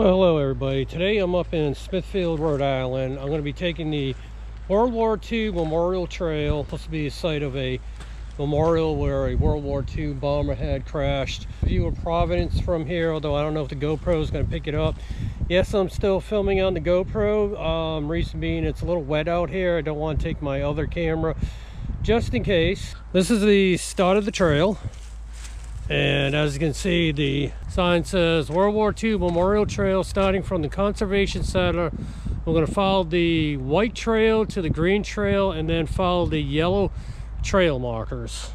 Well, hello everybody. Today I'm up in Smithfield, Rhode Island. I'm going to be taking the World War II Memorial Trail. Supposed to be a site of a memorial where a World War II bomber had crashed. View of Providence from here, although I don't know if the GoPro is going to pick it up. Yes, I'm still filming on the GoPro. Reason being it's a little wet out here. I don't want to take my other camera just in case. This is the start of the trail. And as you can see, the sign says World War II Memorial Trail starting from the Conservation Center. We're going to follow the white trail to the green trail and then follow the yellow trail markers.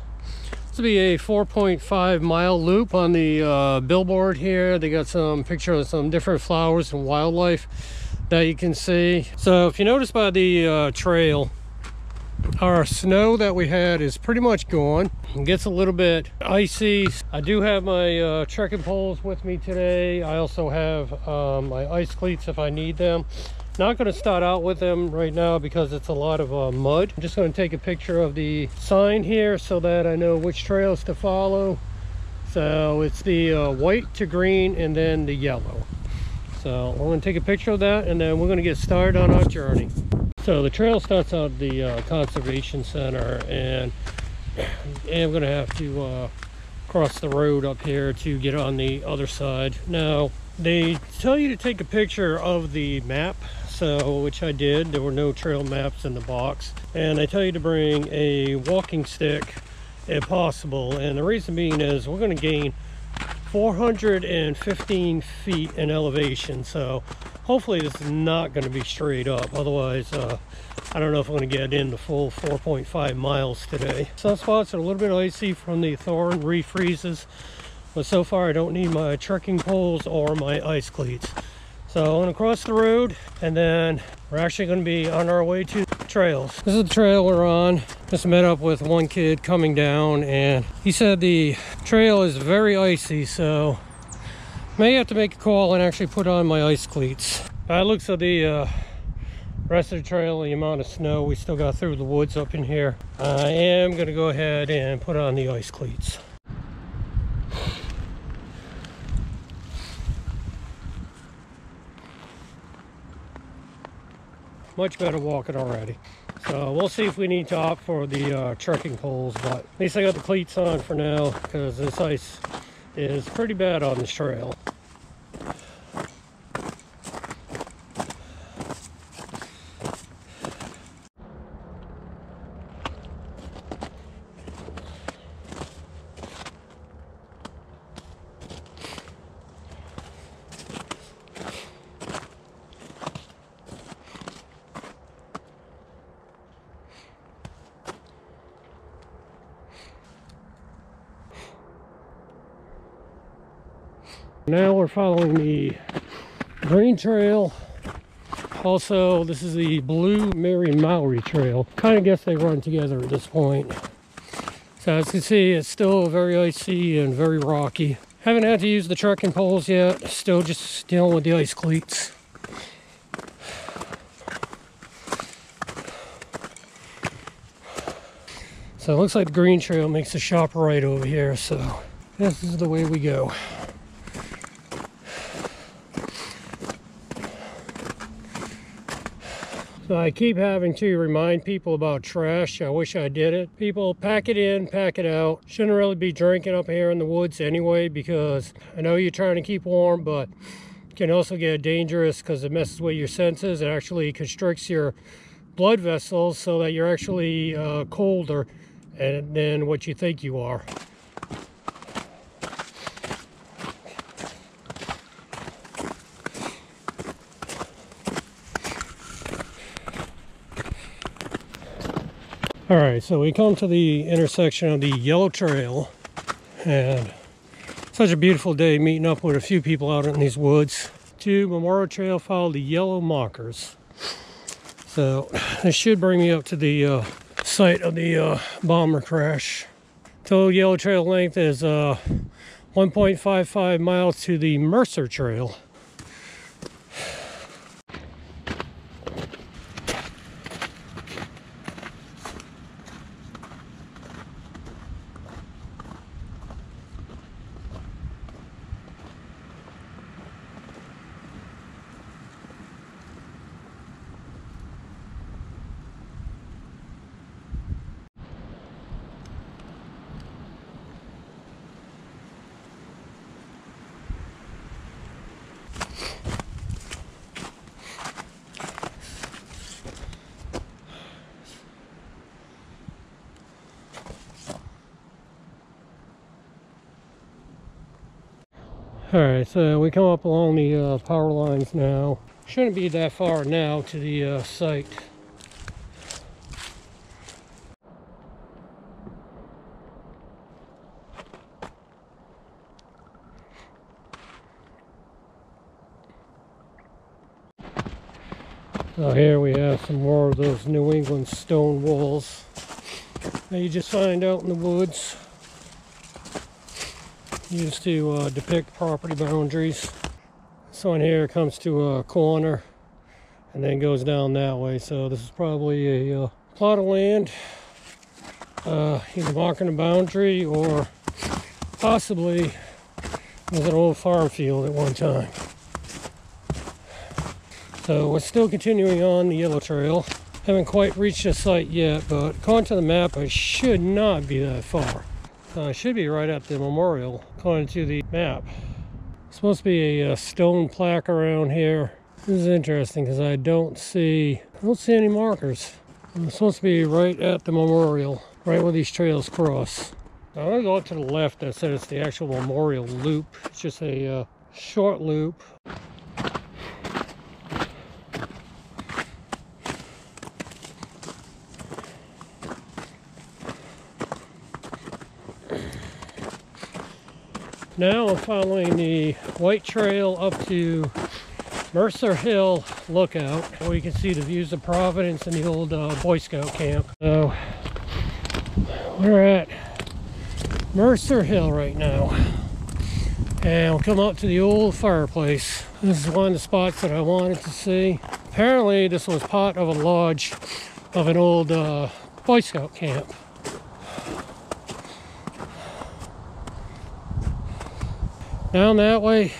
This will be a 4.5 mile loop. On the billboard here, they got some pictures of some different flowers and wildlife that you can see. So if you notice by the trail, our snow that we had is pretty much gone. It gets a little bit icy. I do have my trekking poles with me today. I also have my ice cleats if I need them. Not going to start out with them right now because it's a lot of mud. I'm just going to take a picture of the sign here so that I know which trails to follow. So it's the white to green and then the yellow. So I'm going to take a picture of that and then we're going to get started on our journey. So the trail starts out at the Conservation Center, and I'm going to have to cross the road up here to get on the other side. Now, they tell you to take a picture of the map, so which I did. There were no trail maps in the box. And they tell you to bring a walking stick if possible. And the reason being is we're going to gain 415 feet in elevation, so hopefully this is not going to be straight up. Otherwise I don't know if I'm going to get in the full 4.5 miles today. Some spots are a little bit icy from the thorn refreezes, but so far I don't need my trekking poles or my ice cleats. So I'm going to cross the road and then we're actually going to be on our way to trails. This is the trail we're on. Just met up with one kid coming down and he said the trail is very icy, so may have to make a call and actually put on my ice cleats. By the looks of the rest of the trail, the amount of snow we still got through the woods up in here, I am going to go ahead and put on the ice cleats. Much better walking already. So we'll see if we need to opt for the trekking poles, but at least I got the cleats on for now because this ice is pretty bad on this trail. Now we're following the green trail. Also, this is the blue Mary Mowry trail. Kind of guess they run together at this point. So as you can see, it's still very icy and very rocky. Haven't had to use the trekking poles yet. Still just dealing with the ice cleats. So it looks like the green trail makes a sharp right over here. So this is the way we go. So I keep having to remind people about trash. I wish I did it. People, pack it in, pack it out. Shouldn't really be drinking up here in the woods anyway, because I know you're trying to keep warm, but it can also get dangerous because it messes with your senses. It actually constricts your blood vessels so that you're actually colder than what you think you are. All right, so we come to the intersection of the yellow trail, and such a beautiful day meeting up with a few people out in these woods. To Memorial Trail, follow the yellow markers. So this should bring me up to the site of the bomber crash. Total yellow trail length is 1.55 miles to the Mercer Trail. Alright, so we come up along the power lines now. Shouldn't be that far now to the site. Now here we have some more of those New England stone walls that you just find out in the woods. Used to depict property boundaries. This one here comes to a corner and then goes down that way. So this is probably a plot of land, either marking a boundary or possibly was an old farm field at one time. So we're still continuing on the yellow trail. Haven't quite reached the site yet, but according to the map, I should not be that far. I should be right at the memorial, according to the map. It's supposed to be a stone plaque around here. This is interesting because I don't see any markers. I'm supposed to be right at the memorial, right where these trails cross. Now, I'm gonna go up to the left. That said, it's the actual memorial loop. It's just a short loop. Now I'm following the white trail up to Mercer Hill Lookout, where you can see the views of Providence and the old Boy Scout camp. So we're at Mercer Hill right now, and we'll come up to the old fireplace. This is one of the spots that I wanted to see. Apparently this was part of a lodge of an old Boy Scout camp. Down that way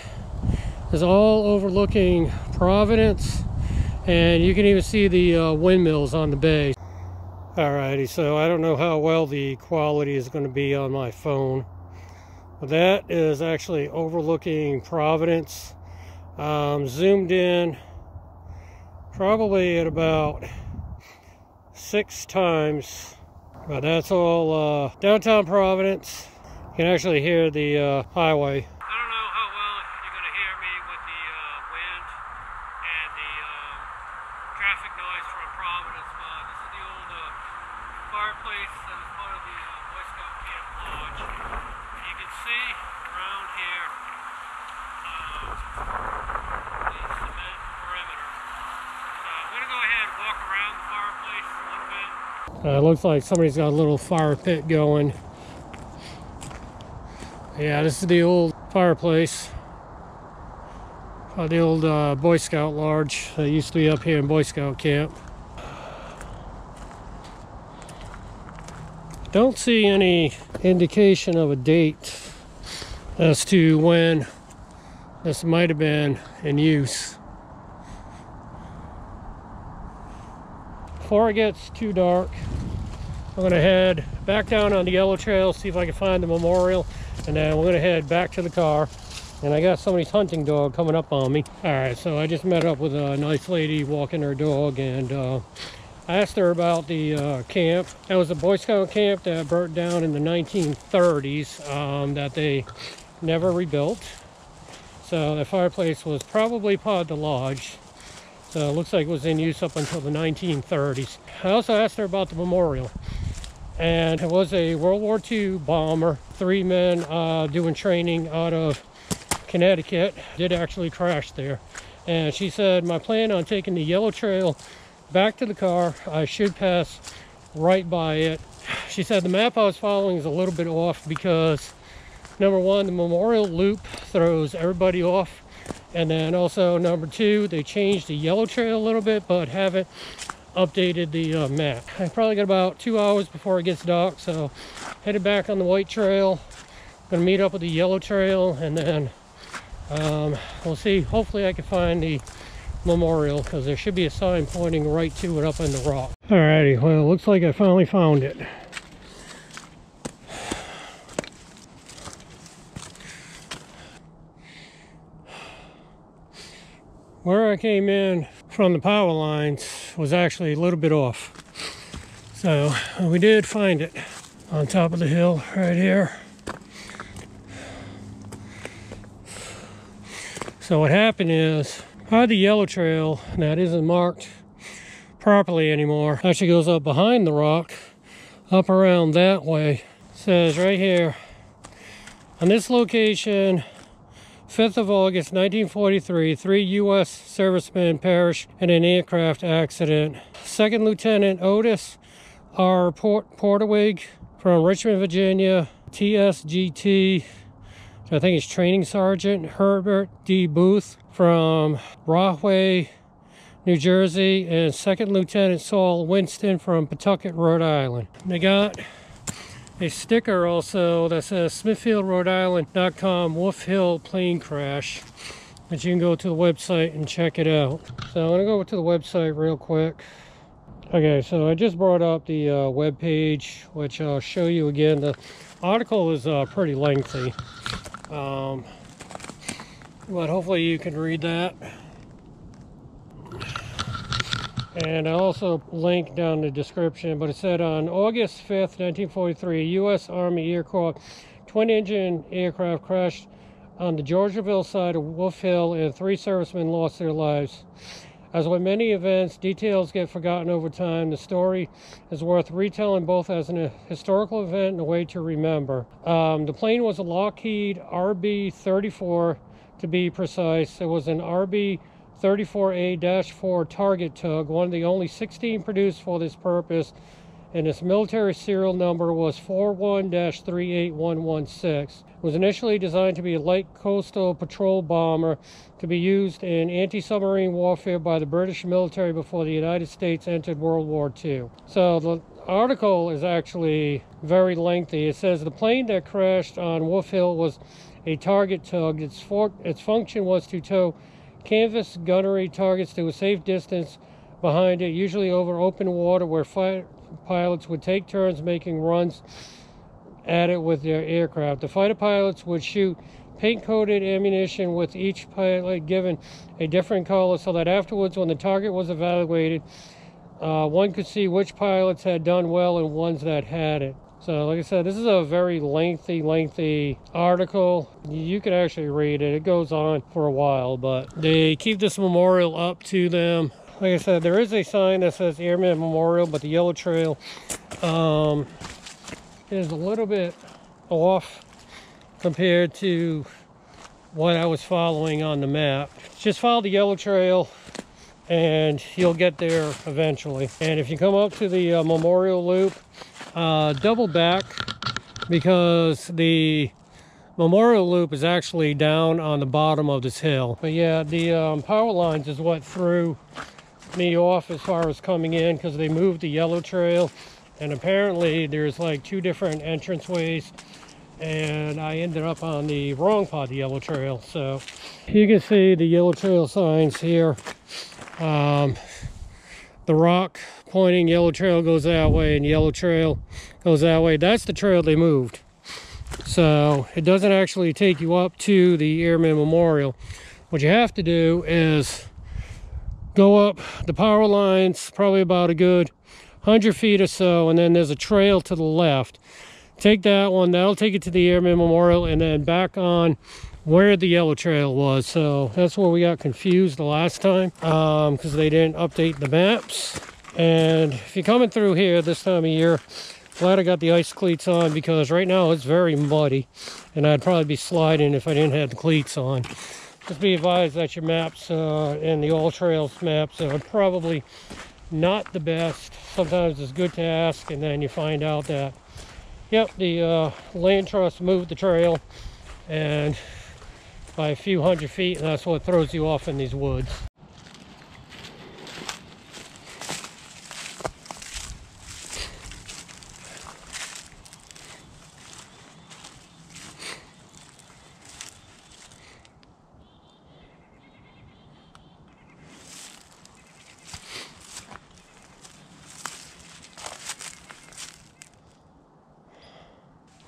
is all overlooking Providence, and you can even see the windmills on the bay. Alrighty, so I don't know how well the quality is going to be on my phone, but that is actually overlooking Providence. Zoomed in probably at about 6 times, but that's all downtown Providence. You can actually hear the highway. Looks like somebody's got a little fire pit going. Yeah, this is the old fireplace. The old Boy Scout lodge that used to be up here in Boy Scout camp. Don't see any indication of a date as to when this might have been in use. Before it gets too dark, I'm gonna head back down on the yellow trail, see if I can find the memorial, and then we're gonna head back to the car. And I got somebody's hunting dog coming up on me. All right, so I just met up with a nice lady walking her dog, and I asked her about the camp. That was a Boy Scout camp that burnt down in the 1930s that they never rebuilt. So the fireplace was probably part of the lodge. So it looks like it was in use up until the 1930s. I also asked her about the memorial. And it was a World War II bomber. 3 men doing training out of Connecticut did actually crash there. And she said, my plan on taking the yellow trail back to the car, I should pass right by it. She said the map I was following is a little bit off because, number one, the memorial loop throws everybody off. And then also, number 2, they changed the yellow trail a little bit, but haven't updated the map. I probably got about 2 hours before it gets dark, so headed back on the white trail. Gonna meet up with the yellow trail, and then we'll see. Hopefully I can find the memorial, because there should be a sign pointing right to it up in the rock. Alrighty, well, it looks like I finally found it. Where I came in from the power lines was actually a little bit off. So we did find it on top of the hill right here. So what happened is I had the yellow trail. Now it isn't marked properly anymore. Actually goes up behind the rock, up around that way. It says right here, on this location, 5th of August, 1943, 3 U.S. servicemen perished in an aircraft accident. 2nd Lieutenant Otis R. Porterwig from Richmond, Virginia, TSGT, I think it's Training Sergeant Herbert D. Booth from Rahway, New Jersey, and 2nd Lieutenant Saul Winston from Pawtucket, Rhode Island. They got a sticker also that says Smithfield, Rhode Island.com Wolf Hill plane crash, but you can go to the website and check it out. So I'm gonna go to the website real quick. Okay, so I just brought up the web page, which I'll show you again. The article is pretty lengthy, but hopefully you can read that. And I also linked down the description, but it said on August 5th, 1943, U.S. Army aircraft, twin-engine aircraft crashed on the Georgiaville side of Wolf Hill, and 3 servicemen lost their lives. As with many events, details get forgotten over time. The story is worth retelling both as a historical event and a way to remember. The plane was a Lockheed RB 34, to be precise. It was an RB 34A-4 target tug, one of the only 16 produced for this purpose, and its military serial number was 41-38116. It was initially designed to be a light coastal patrol bomber to be used in anti-submarine warfare by the British military before the United States entered World War II. So the article is actually very lengthy. It says the plane that crashed on Wolf Hill was a target tug. Its function was to tow canvas gunnery targets to a safe distance behind it, usually over open water, where fighter pilots would take turns making runs at it with their aircraft. The fighter pilots would shoot paint-coated ammunition, with each pilot given a different color, so that afterwards, when the target was evaluated, one could see which pilots had done well and ones that hadn't. So like I said, this is a very lengthy article. You can actually read it. It goes on for a while, but they keep this memorial up to them. Like I said, there is a sign that says Airman Memorial, but the yellow trail is a little bit off compared to what I was following on the map. Just follow the yellow trail and you'll get there eventually. And if you come up to the memorial loop, double back, because the memorial loop is actually down on the bottom of this hill. But yeah, the power lines is what threw me off as far as coming in, because they moved the yellow trail, and apparently there's like 2 different entranceways, and I ended up on the wrong part of the yellow trail. So you can see the yellow trail signs here. The rock pointing yellow trail goes that way, and yellow trail goes that way. That's the trail they moved. So it doesn't actually take you up to the Airman Memorial. What you have to do is go up the power lines, probably about a good 100 feet or so, and then there's a trail to the left. Take that one, that'll take it to the Airman Memorial, and then back on where the yellow trail was. So that's where we got confused the last time, because they didn't update the maps. And if you're coming through here this time of year, glad I got the ice cleats on, because right now it's very muddy and I'd probably be sliding if I didn't have the cleats on. Just be advised that your maps and the all trails maps are probably not the best. Sometimes it's good to ask, and then you find out that, yep, the land trust moved the trail and by a few hundred feet, and that's what throws you off in these woods.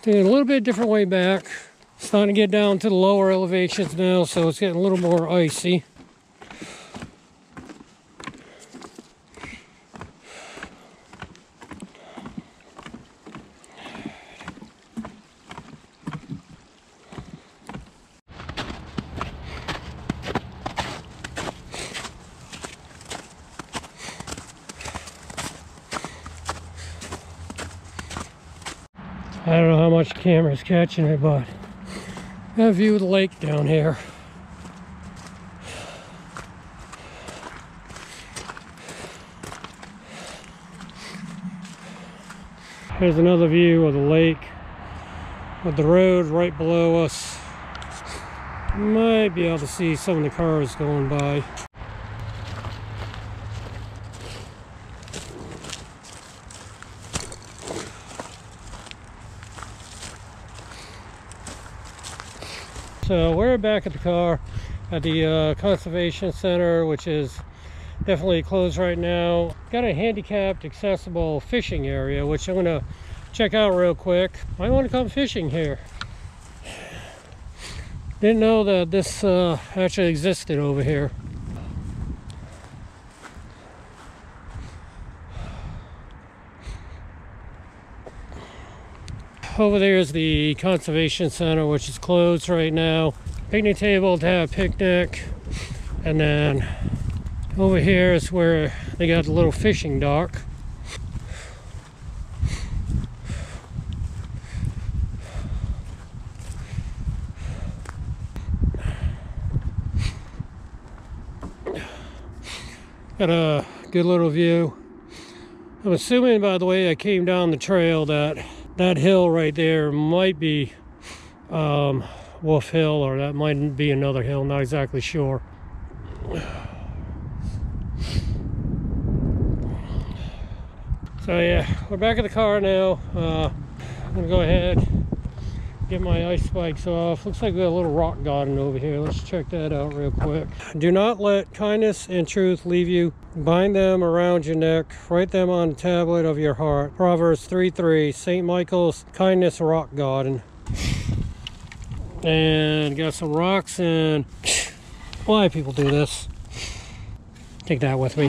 Taking a little bit different way back. Starting to get down to the lower elevations now, so it's getting a little more icy. I don't know how much the camera's catching it, but that view of the lake down here. Here's another view of the lake with the road right below us. Might be able to see some of the cars going by. So we're back at the car at the conservation center, which is definitely closed right now. Got a handicapped accessible fishing area, which I'm gonna check out real quick. I want to come fishing here. Didn't know that this actually existed over here. Over there is the conservation center, which is closed right now. Picnic table to have a picnic, and then over here is where they got the little fishing dock. Got a good little view. I'm assuming, by the way I came down the trail, that that hill right there might be Wolf Hill, or that might be another hill, not exactly sure. So yeah, we're back at the car now. I'm gonna go ahead, get my ice spikes off. Looks like we got a little rock garden over here. Let's check that out real quick. Do not let kindness and truth leave you. Bind them around your neck. Write them on the tablet of your heart. Proverbs 3:3, St. Michael's Kindness Rock Garden. And got some rocks, and why people do this. Take that with me.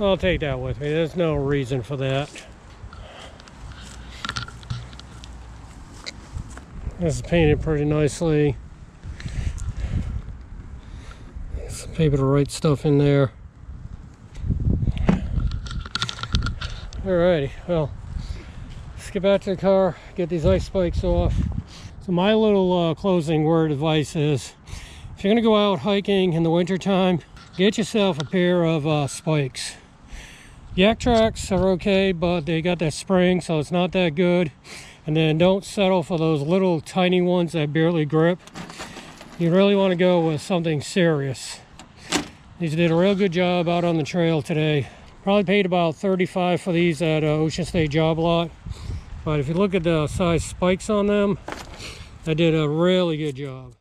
I'll take that with me. There's no reason for that. This is painted pretty nicely. Some paper to write stuff in there. Alrighty, well, let's get back to the car, get these ice spikes off. So my little closing word advice is, if you're gonna go out hiking in the wintertime, get yourself a pair of spikes. Yak Tracks are okay, but they got that spring, so it's not that good. And then don't settle for those little tiny ones that barely grip. You really want to go with something serious. These did a real good job out on the trail today. Probably paid about $35 for these at Ocean State Job Lot. But if you look at the size spikes on them, they did a really good job.